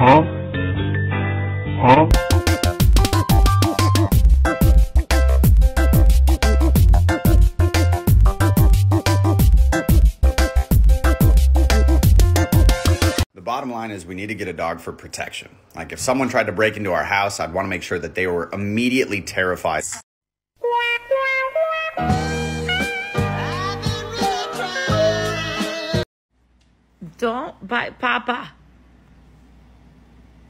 Huh? Bottom line is we need to get a dog for protection. Like if someone tried to break into our house, I'd want to make sure that they were immediately terrified. Don't bite Papa.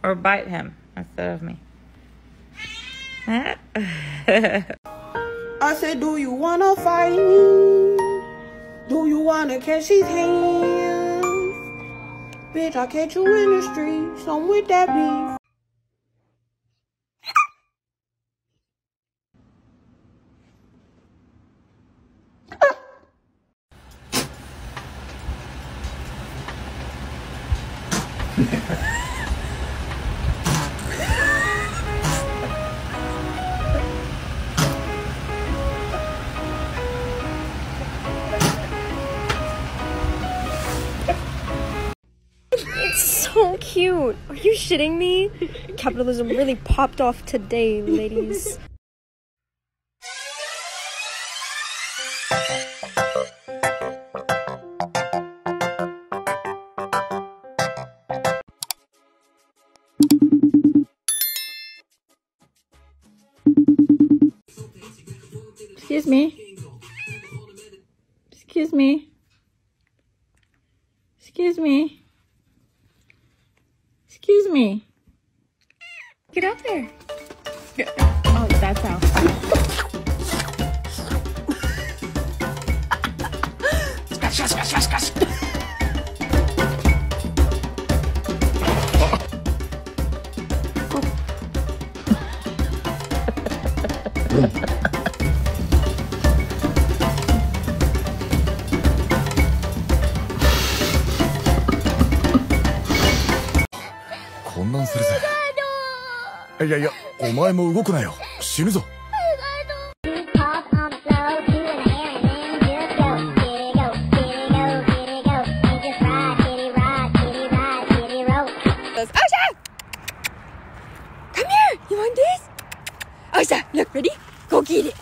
Or bite him instead of me. I said, do you want to fight me? Do you want to catch his hand? Bitch, I catch you in the street, so with that beef. So cute. Are you shitting me? Capitalism really popped off today, ladies. Excuse me. Excuse me. Excuse me. Excuse me. Get out there. Oh, that's out. Scratch, scratch, scratch, scratch. Oh. Osha! Come here! You want this? Osha, look, ready? Go get it!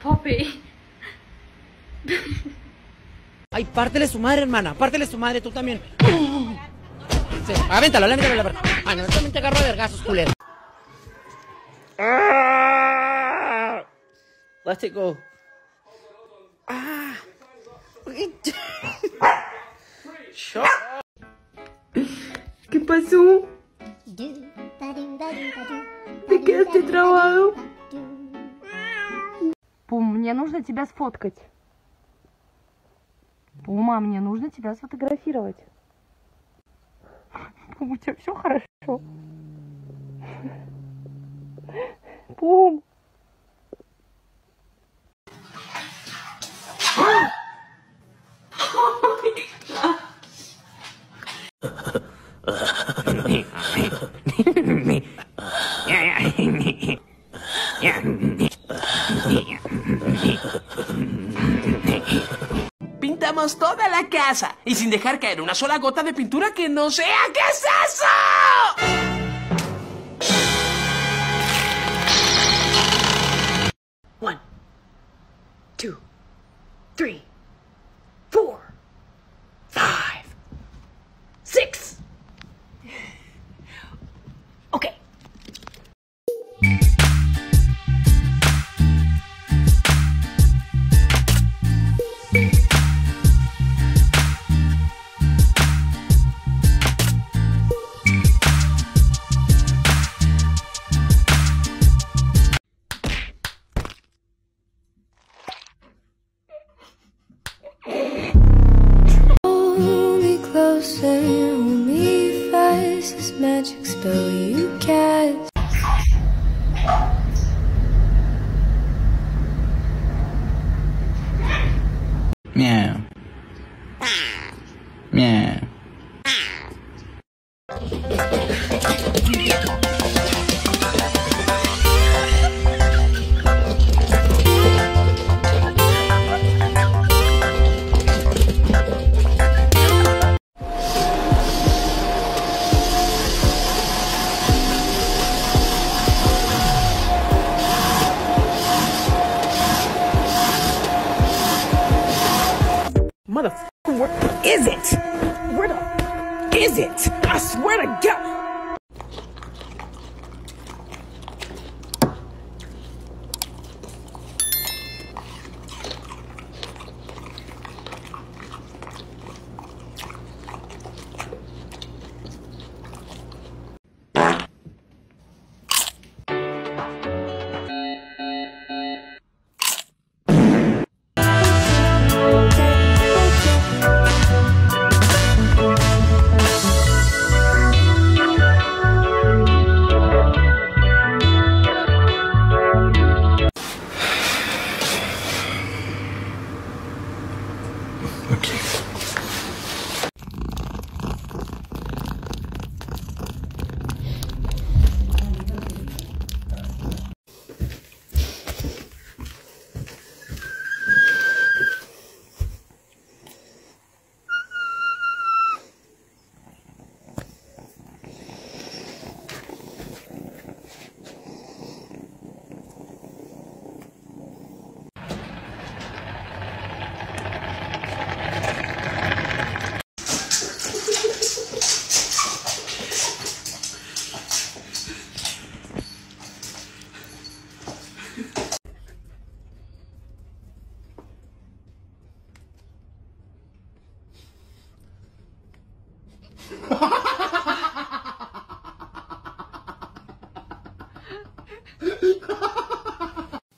Poppy. Ay, pártele su madre, hermana. Pártele su madre, tú también. Sí, avéntalo, avéntalo, avéntalo. Ah, no, también te agarro de vergazos, culero. Ah, let it go. Ah. ¿Qué pasó? ¿Te quedaste trabado? Пум, мне нужно тебя сфоткать. Пума, мне нужно тебя сфотографировать. Пум, у тебя все хорошо? Пум. Pintamos toda la casa y sin dejar caer una sola gota de pintura que no sea... ¿Qué es eso? 1, 2, 3, 4, 5, 6. Okay. Meow. Meow. Motherfucking, where is it? Where the f is it? I swear to God.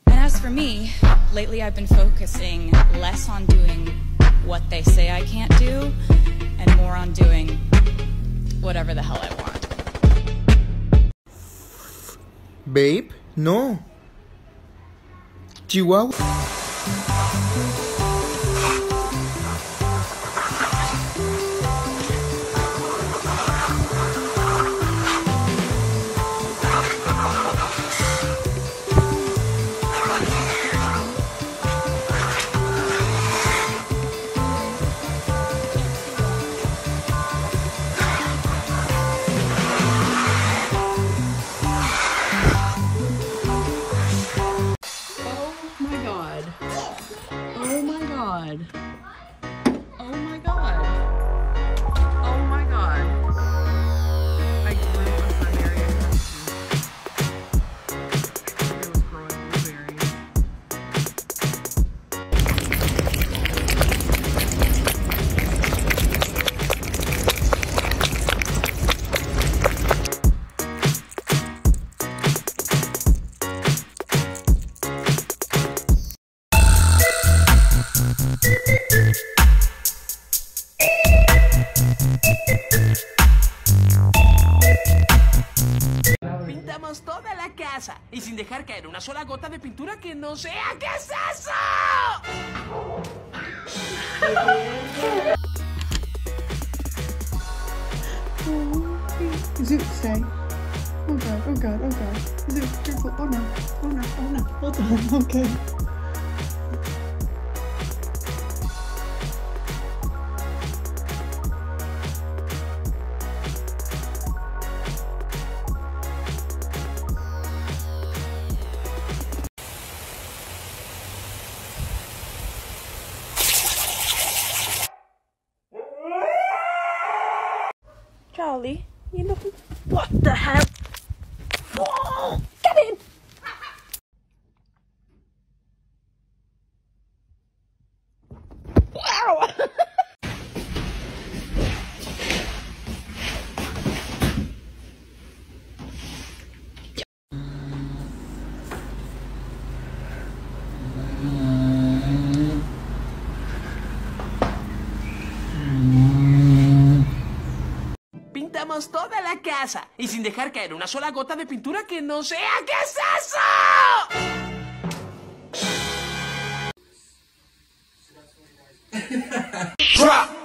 And as for me, lately I've been focusing less on doing what they say I can't do and more on doing whatever the hell I want. Babe, no. Chihuahua. Pintamos toda la casa y sin dejar caer una sola gota de pintura que no sea. ¿Qué es eso? Is it safe? Oh god, oh god, oh god. Is it careful? Oh no, oh no, oh no. Hold on, okay. Charlie, you looking? What the hell? Whoa, get in! Wow! Toda la casa y sin dejar caer una sola gota de pintura que no sea. ¿Qué es eso? drop.